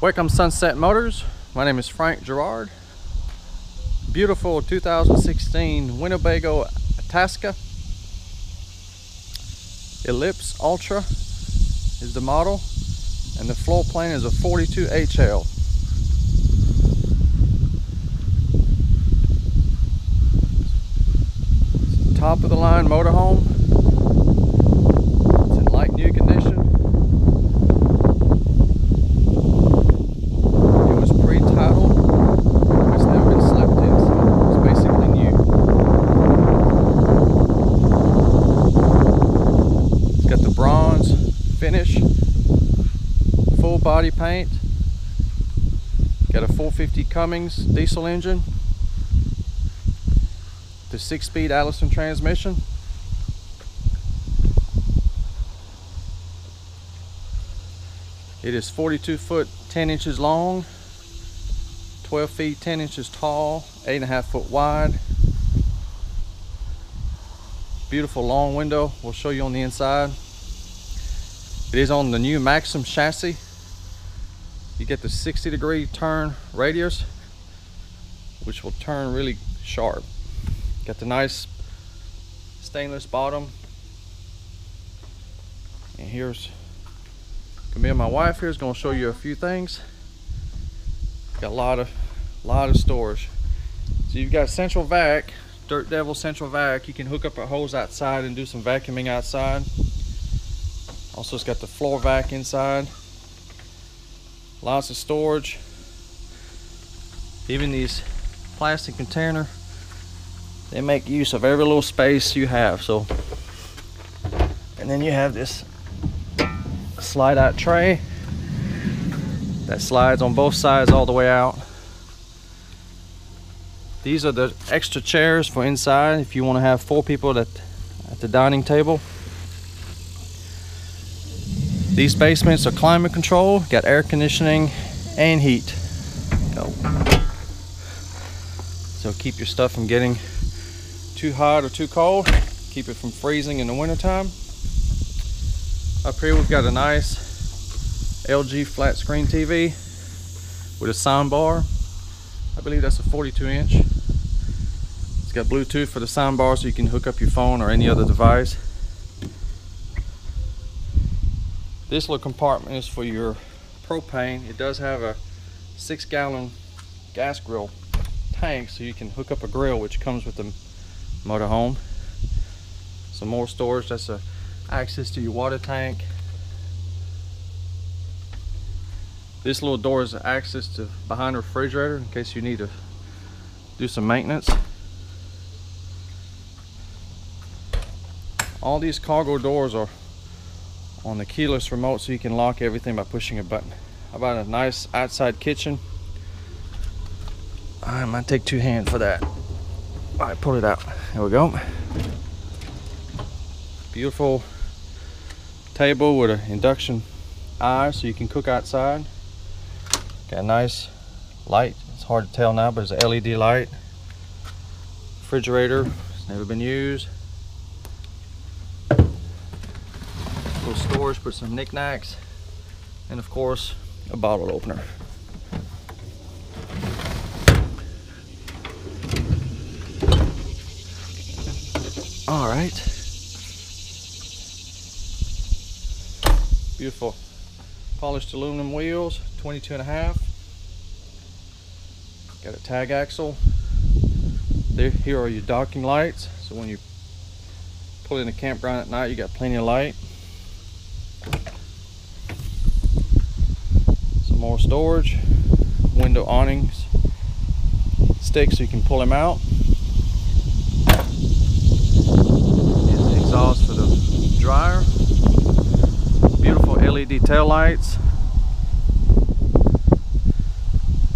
Welcome Sunset Motors. My name is Frank Gerard. Beautiful 2016 Winnebago Itasca. Ellipse Ultra is the model, and the floor plan is a 42HL. Top of the line motorhome. It's in like new condition. It was pre-titled. It's never been slept in, so it's basically new. It's got the bronze finish, full body paint. Got a 450 Cummins diesel engine. The 6-speed Allison transmission. It is 42 foot 10 inches long, 12 feet 10 inches tall, 8.5 foot wide. Beautiful long window. We'll show you on the inside. It is on the new Maxim chassis. You get the 60-degree turn radius, which will turn really sharp. Got the nice stainless bottom. And here's Camille, my wife here, is gonna show you a few things. Got a lot of storage. So you've got central vac, Dirt Devil central vac. You can hook up a hose outside and do some vacuuming outside. Also, it's got the floor vac inside. Lots of storage. Even these plastic containers, they make use of every little space you have. So, and then you have this slide out tray that slides on both sides all the way out. These are the extra chairs for inside if you want to have 4 people that at the dining table. These basements are climate control, got air conditioning and heat. So keep your stuff from getting too hot or too cold, keep it from freezing in the winter time. Up here we've got a nice LG flat screen TV with a sound bar. I believe that's a 42 inch. It's got Bluetooth for the sound bar, so you can hook up your phone or any other device. This little compartment is for your propane. It does have a 6-gallon gas grill tank, so you can hook up a grill, which comes with the motorhome. Some more storage. That's access to your water tank. This little door is access to behind the refrigerator in case you need to do some maintenance. All these cargo doors are on the keyless remote, so you can lock everything by pushing a button. How about a nice outside kitchen? I might take 2 hands for that. All right, pull it out. There we go. Beautiful table with an induction eye, so you can cook outside. Got a nice light. It's hard to tell now, but it's an LED light. Refrigerator. It's never been used. Little storage for some knickknacks, and of course, a bottle opener. All right, beautiful polished aluminum wheels, 22.5. Got a tag axle. Here are your docking lights, so when you pull in the campground at night, you got plenty of light. Some more storage, window awnings, sticks, so you can pull them out. Exhaust for the dryer. Beautiful LED tail lights.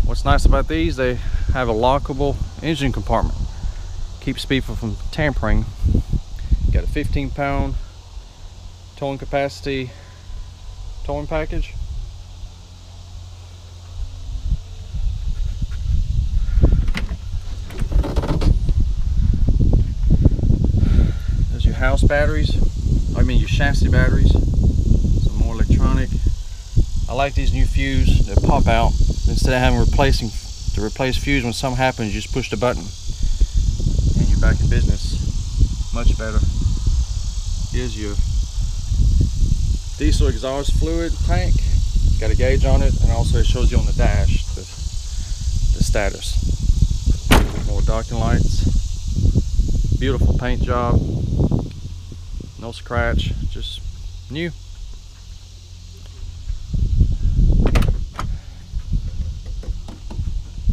What's nice about these, they have a lockable engine compartment. Keeps people from tampering. Got a 15-pound towing capacity towing package. House batteries, I mean your chassis batteries, some more electronic I like these new fuse that pop out. Instead of having to replace fuse when something happens, you just push the button and you're back in business. Much better. Here's your diesel exhaust fluid tank. It's got a gauge on it, and also it shows you on the dash the status. More docking lights. Beautiful paint job. No scratch, just new.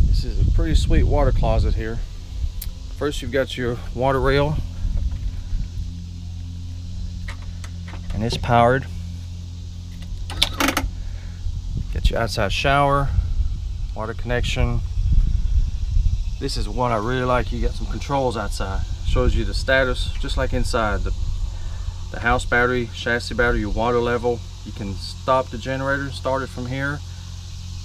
This is a pretty sweet water closet here. First you've got your water rail, and it's powered. Got your outside shower, water connection. This is one I really like. You got some controls outside. Shows you the status, just like inside. The house battery, chassis battery, your water level. You can stop the generator, start it from here.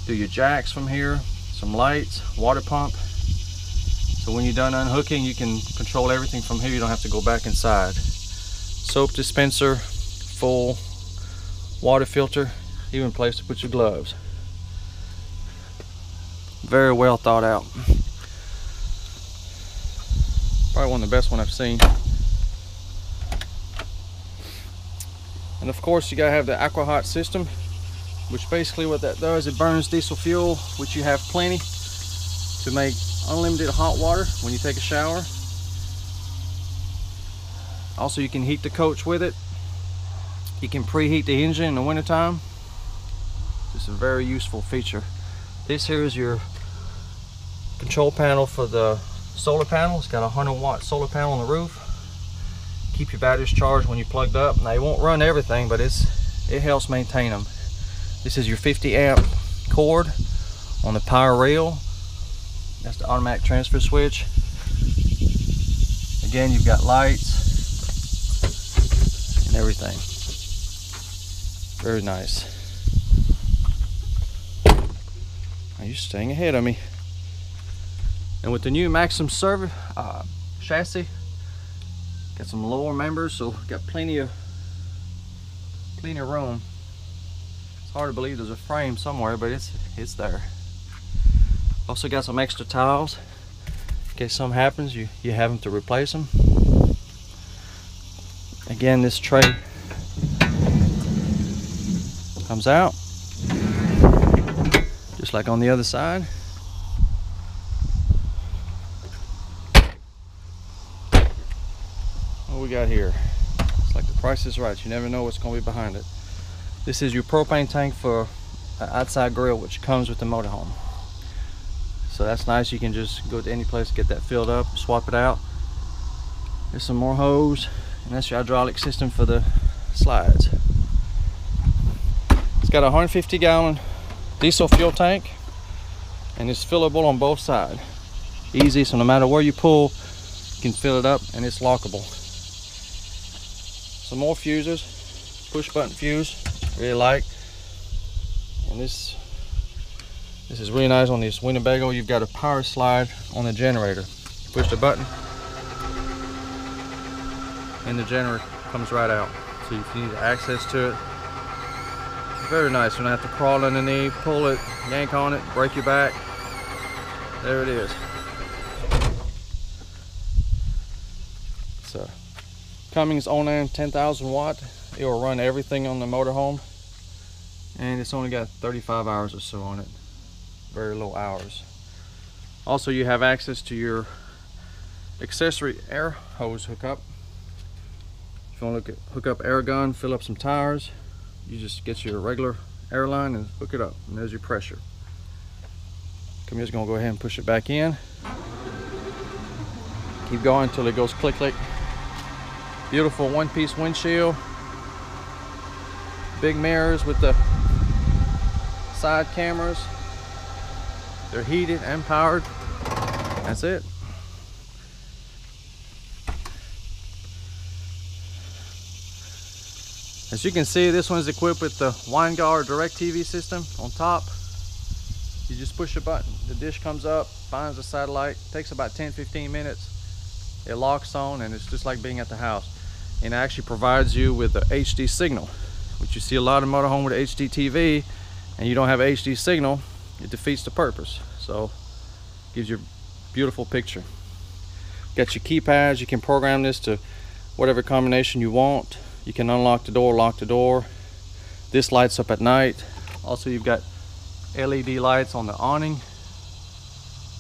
Do your jacks from here. Some lights, water pump. So when you're done unhooking, you can control everything from here. You don't have to go back inside. Soap dispenser, full water filter, even place to put your gloves. Very well thought out. Probably one of the best ones I've seen. And of course you gotta have the AquaHot system, which basically what that does, it burns diesel fuel, which you have plenty to make unlimited hot water when you take a shower. Also you can heat the coach with it. You can preheat the engine in the wintertime. It's a very useful feature. This here is your control panel for the solar panel. It's got a 100-watt solar panel on the roof. Keep your batteries charged when you're plugged up. Now, it won't run everything, but it helps maintain them. This is your 50-amp cord on the power rail. That's the automatic transfer switch. Again, you've got lights and everything. Very nice. Now, you're staying ahead of me. And with the new Maxim server chassis, got some lower members, so got plenty of room. It's hard to believe there's a frame somewhere, but it's there. Also got some extra tiles in case something happens. You have them to replace them. Again, this tray comes out just like on the other side. We got here, it's like the price is right. You never know what's going to be behind it. This is your propane tank for an outside grill, which comes with the motorhome, so that's nice. You can just go to any place, get that filled up, swap it out. There's some more hose, and that's your hydraulic system for the slides. It's got a 150-gallon diesel fuel tank, and it's fillable on both sides, easy. So no matter where you pull, you can fill it up, and it's lockable. Some more fuses, push button fuse, really like. And this is really nice on this Winnebago. You've got a power slide on the generator. Push the button, and the generator comes right out. So if you need access to it, very nice. You don't have to crawl underneath, pull it, yank on it, break your back. There it is. So. Cummins Onan 10,000 watt. It will run everything on the motorhome, and it's only got 35 hours or so on it. Very low hours. Also, you have access to your accessory air hose hookup. If you want to hook up air gun, fill up some tires, you just get your regular air line and hook it up, and there's your pressure. I'm just gonna go ahead and push it back in. Keep going until it goes click click. Beautiful one-piece windshield, big mirrors with the side cameras. They're heated and powered. That's it. As you can see, this one's equipped with the Winegard DirecTV system on top. You just push a button, the dish comes up, finds the satellite, takes about 10-15 minutes. It locks on, and it's just like being at the house. And it actually provides you with a HD signal, which you see a lot of motorhome with HD TV. and you don't have HD signal, it defeats the purpose. So gives you a beautiful picture. Got your keypads. You can program this to whatever combination you want. You can unlock the door, lock the door. This lights up at night. Also, you've got LED lights on the awning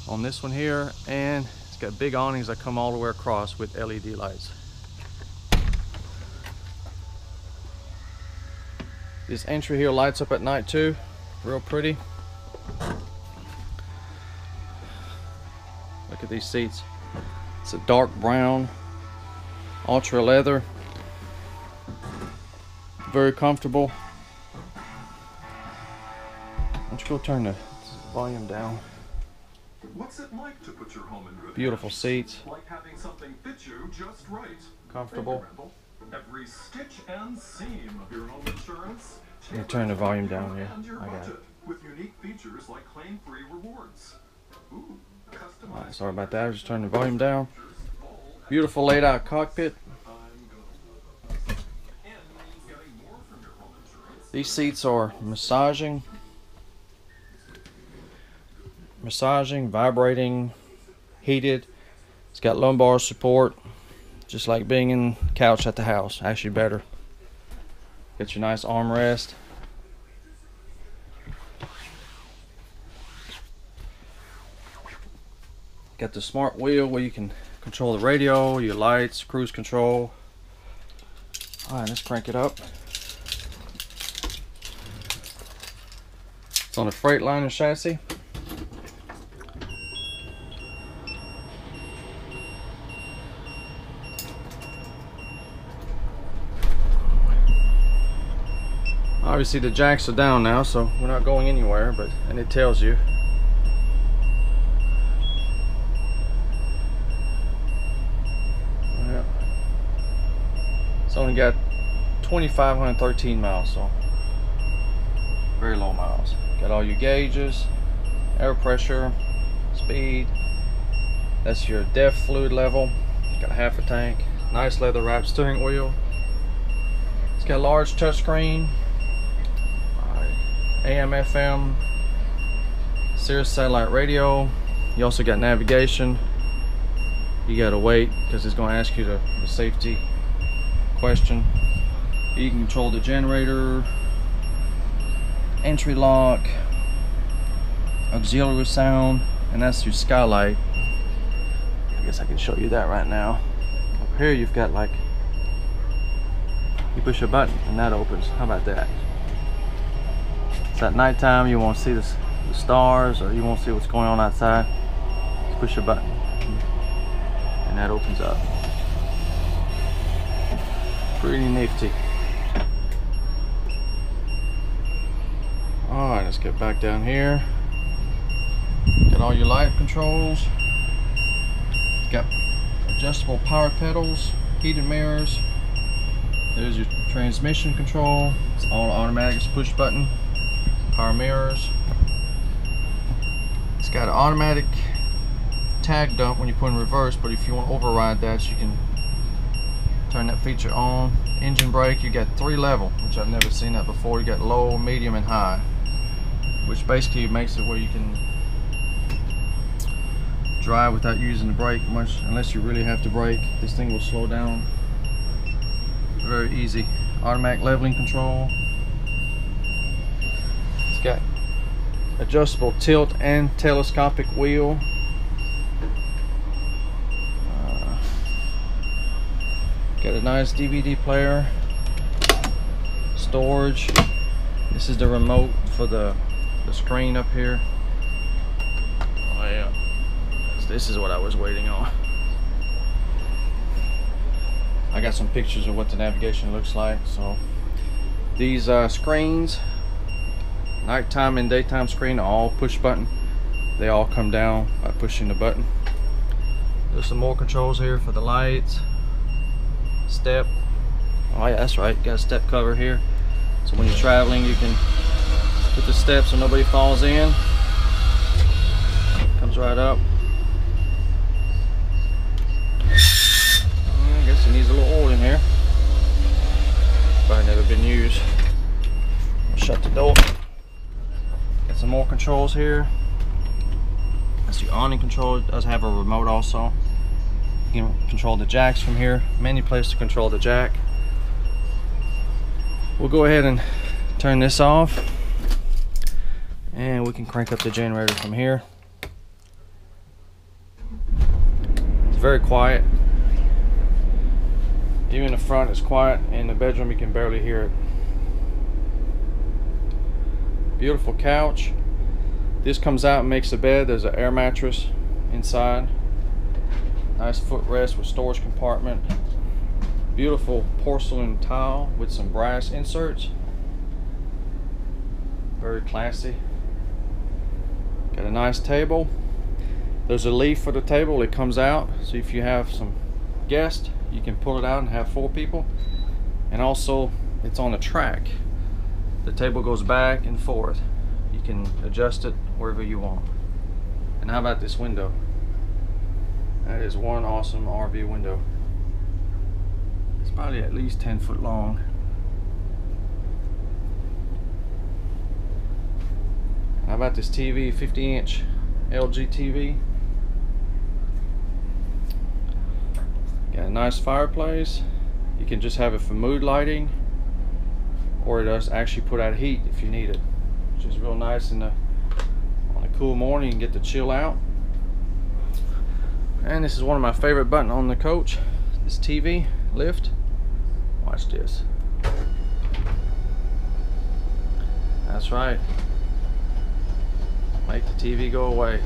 on this one here, and it's got big awnings that come all the way across with LED lights. This entry here lights up at night too, real pretty. Look at these seats. It's a dark brown, ultra leather, very comfortable. Why don't you go turn the volume down? What's it like to put your home in good beautiful hands? Seats. Like having something fit you just right. Comfortable. Every stitch and seam of your home insurance. I'm gonna turn the volume down here. I got it. With unique features like claim-free rewards. Ooh, right, sorry about that. I just turned the volume down. Beautiful laid out cockpit. These seats are massaging, vibrating, heated. It's got lumbar support, just like being in couch at the house, actually better. Get your nice armrest. Got the smart wheel where you can control the radio, your lights, cruise control. All right, let's crank it up. It's on a Freightliner chassis. Obviously the jacks are down now, so we're not going anywhere, but and it tells you. Yeah. It's only got 2,513 miles, so very low miles. Got all your gauges, air pressure, speed. That's your depth fluid level. Got half a tank. Nice leather wrapped steering wheel. It's got a large touchscreen. AM, FM, Sirius satellite radio. You also got navigation. You gotta wait because it's gonna ask you the safety question. You can control the generator, entry lock, auxiliary sound, and that's your skylight. I guess I can show you that right now. Up here you've got like, you push a button and that opens. How about that? So at nighttime, you want to see the stars, or you want to see what's going on outside. Just push a button, and that opens up. Pretty nifty. All right, let's get back down here. Got all your light controls. Got adjustable power pedals, heated mirrors. There's your transmission control. It's all automatic. It's push button. Power mirrors. It's got an automatic tag dump when you put in reverse, but if you want to override that, you can turn that feature on. Engine brake, you got 3 level, which I've never seen that before. You got low, medium, and high, which basically makes it where you can drive without using the brake much, unless you really have to brake. This thing will slow down. Very easy. Automatic leveling control. Got adjustable tilt and telescopic wheel. Got a nice DVD player. Storage. This is the remote for the screen up here. Oh yeah. This is what I was waiting on. I got some pictures of what the navigation looks like. So these screens, nighttime and daytime screen, all push button. They all come down by pushing the button. There's some more controls here for the lights. Step. Oh yeah, that's right. Got a step cover here. So when you're traveling, you can put the steps so nobody falls in. Comes right up. I guess it needs a little oil in here. Probably never been used. Shut the door. Some more controls here. That's the awning control. It does have a remote also. You can control the jacks from here. Menu place to control the jack. We'll go ahead and turn this off, and we can crank up the generator from here. It's very quiet. Even the front is quiet. In the bedroom you can barely hear it. Beautiful couch. This comes out and makes the bed. There's an air mattress inside. Nice footrest with storage compartment. Beautiful porcelain tile with some brass inserts. Very classy. Got a nice table. There's a leaf for the table. It comes out, so if you have some guests you can pull it out and have four people. And also it's on a track. The table goes back and forth. You can adjust it wherever you want. And how about this window? That is one awesome RV window. It's probably at least 10 foot long. And how about this TV, 50-inch LG TV? Got a nice fireplace. You can just have it for mood lighting, or it does actually put out heat if you need it, which is real nice on a cool morning. You can get to chill out. And this is one of my favorite buttons on the coach, this TV lift. Watch this. That's right. Make the TV go away.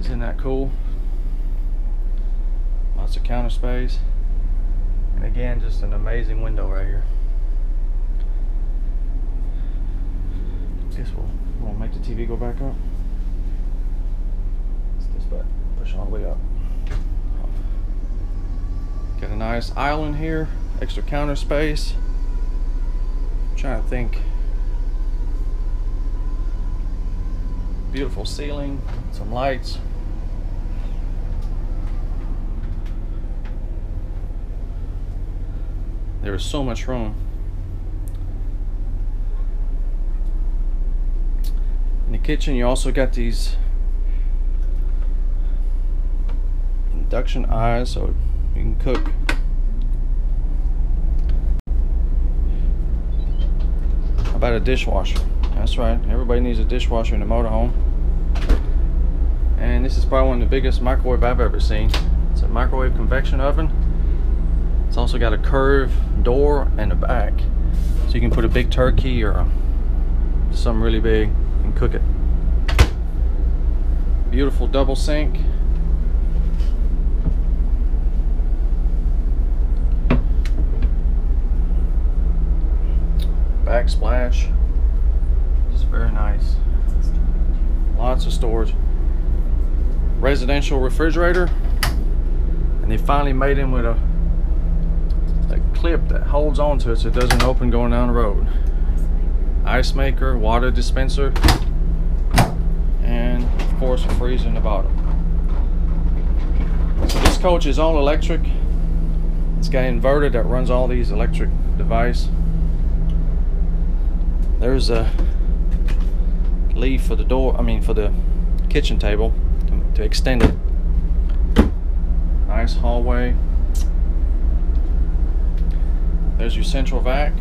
Isn't that cool? Lots of counter space. And again, just an amazing window right here. Guess we'll make the TV go back up. It's this button. Push all the way up. Got a nice island here. Extra counter space. I'm trying to think. Beautiful ceiling. Some lights. There is so much room. In the kitchen you also got these induction eyes, so you can cook. How about a dishwasher? That's right, everybody needs a dishwasher in a motorhome. And this is probably one of the biggest microwave I've ever seen. It's a microwave convection oven. It's also got a curved door and a back, so you can put a big turkey or something really big and cook it. Beautiful double sink. Backsplash. It's very nice. Lots of storage. Residential refrigerator. And they finally made him with a clip that holds onto it so it doesn't open going down the road. Ice maker, water dispenser, and of course a freezer in the bottom. So this coach is all electric. It's got an inverter that runs all these electric devices. There's a leaf for the door, I mean for the kitchen table to extend it. Nice hallway. There's your central vac.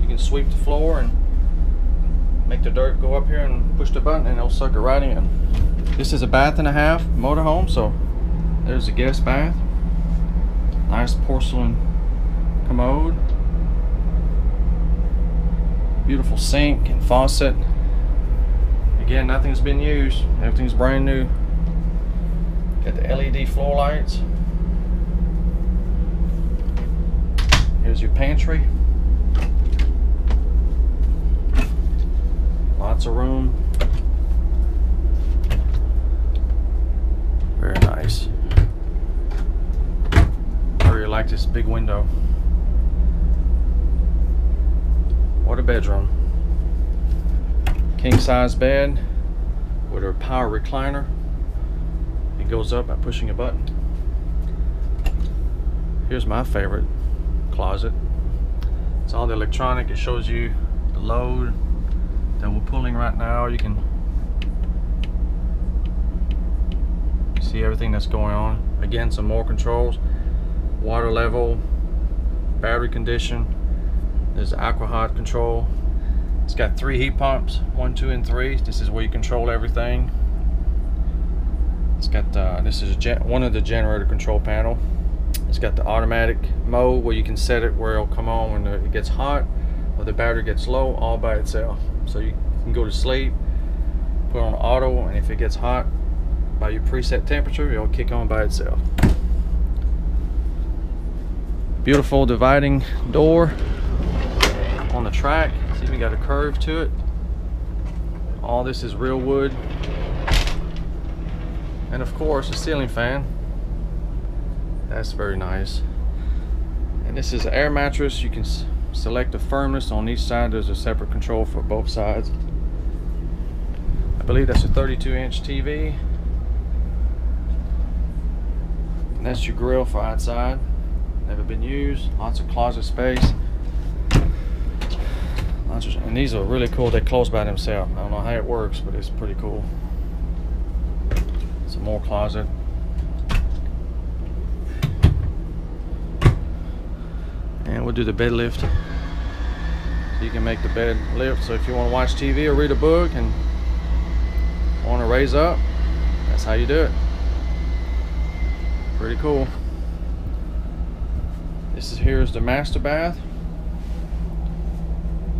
You can sweep the floor and make the dirt go up here and push the button and it'll suck it right in. This is a bath and a half motorhome, so there's a guest bath. Nice porcelain commode. Beautiful sink and faucet. Again, nothing's been used. Everything's brand new. Got the LED floor lights. Here's your pantry. Lots of room. Very nice. I really like this big window. What a bedroom. King size bed with a power recliner. It goes up by pushing a button. Here's my favorite closet. It's all the electronic. It shows you the load that we're pulling right now. You can see everything that's going on. Again, some more controls, water level, battery condition. There's the AquaHot control. It's got 3 heat pumps, 1, 2, and 3. This is where you control everything. It's got this is one of the generator control panel. It's got the automatic mode where you can set it where it'll come on when it gets hot or the battery gets low, all by itself. So you can go to sleep, put on auto, and if it gets hot by your preset temperature, it'll kick on by itself. Beautiful dividing door on the track. It's even got a curve to it. All this is real wood. And of course, a ceiling fan. That's very nice. And this is an air mattress. You can select the firmness on each side. There's a separate control for both sides. I believe that's a 32-inch TV. And that's your grill for outside. Never been used. Lots of closet space. And these are really cool. They close by themselves. I don't know how it works, but it's pretty cool. Some more closet. And we'll do the bed lift. So you can make the bed lift. So if you want to watch TV or read a book and want to raise up, that's how you do it. Pretty cool. This is, here's the master bath.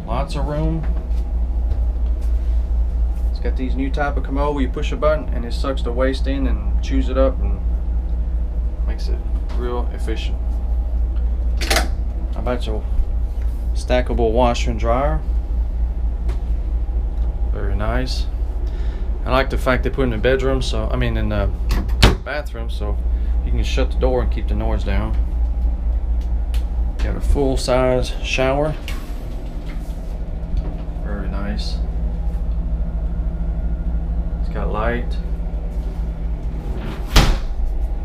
Lots of room. It's got these new type of commode where you push a button and it sucks the waste in and chews it up and makes it real efficient. How about your stackable washer and dryer? Very nice. I like the fact they put it in the bedroom, so I mean in the bathroom, so you can shut the door and keep the noise down. Got a full-size shower. Very nice. It's got light.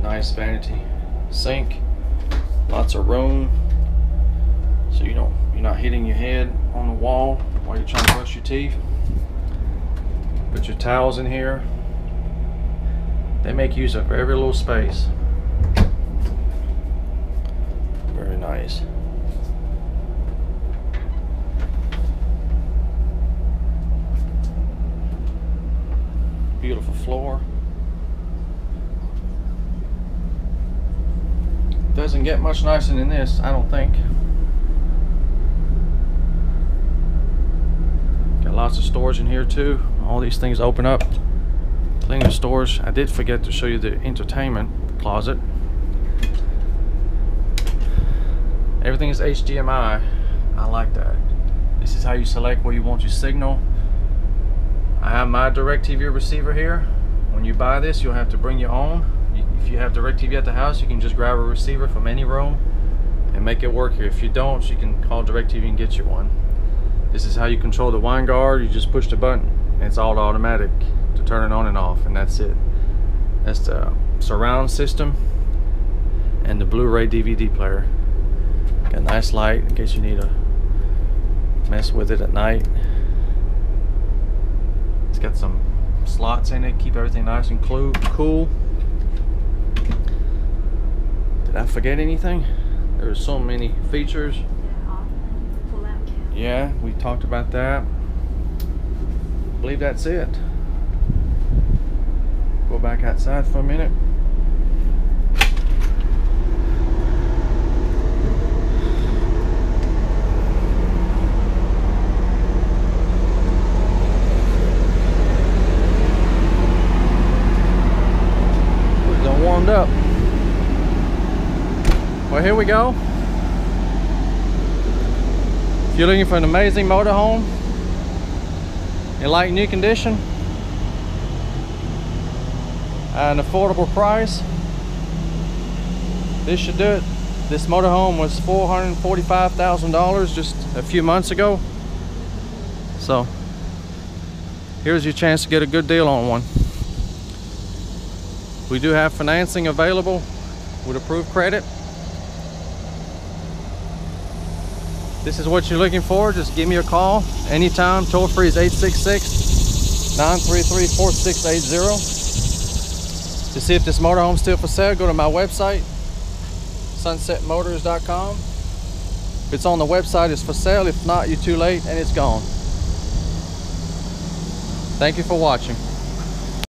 Nice vanity sink. Lots of room. So you don't, you're not hitting your head on the wall while you're trying to brush your teeth. Put your towels in here. They make use of every little space. Very nice. Beautiful floor. Doesn't get much nicer than this, I don't think. Got lots of storage in here too. All these things open up. Plenty of storage. I did forget to show you the entertainment closet. Everything is HDMI. I like that. This is how you select where you want your signal. I have my DirecTV receiver here. When you buy this, you'll have to bring your own. If you have DirecTV at the house, you can just grab a receiver from any room and make it work here. If you don't, you can call DirecTV and get you one. This is how you control the Winegard. You just push the button, and it's all automatic to turn it on and off, and that's it. That's the surround system and the Blu-ray DVD player. Got a nice light in case you need to mess with it at night. Got some slots in it, keep everything nice and cool. Did I forget anything? There's so many features. Yeah, we talked about that. I believe that's it. Go back outside for a minute. Up. Well, here we go. If you're looking for an amazing motorhome in like new condition at an affordable price, this should do it. This motorhome was $445,000 just a few months ago, so here's your chance to get a good deal on one. We do have financing available with approved credit. this is what you're looking for, just give me a call anytime. Toll free is 866-933-4680. To see if this motorhome's still for sale, go to my website, sunsetmotors.com. If it's on the website, it's for sale. If not, you're too late and it's gone. Thank you for watching.